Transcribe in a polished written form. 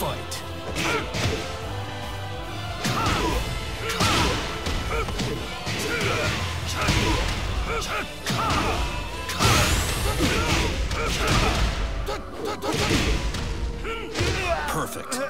fight. Perfect.